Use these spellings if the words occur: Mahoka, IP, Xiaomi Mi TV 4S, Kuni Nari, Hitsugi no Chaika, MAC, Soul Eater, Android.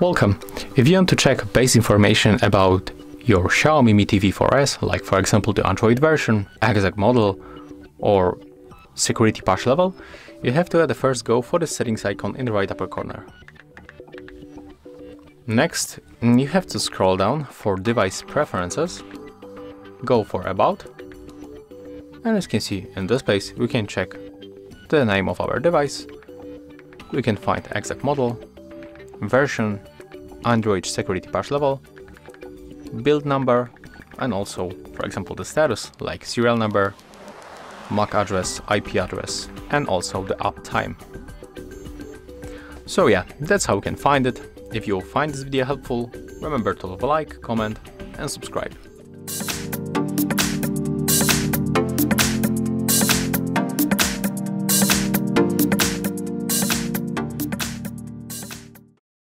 Welcome! If you want to check base information about your Xiaomi Mi TV 4S, like for example the Android version, exact model or security patch level, you have to at the first go for the settings icon in the right upper corner. Next, you have to scroll down for device preferences, go for about, and as you can see in this space we can check the name of our device, we can find exact model, version, Android security patch level, build number, and also for example the status like serial number, MAC address, IP address, and also the up time. So yeah, that's how you can find it. If you find this video helpful, remember to leave a like, comment and subscribe.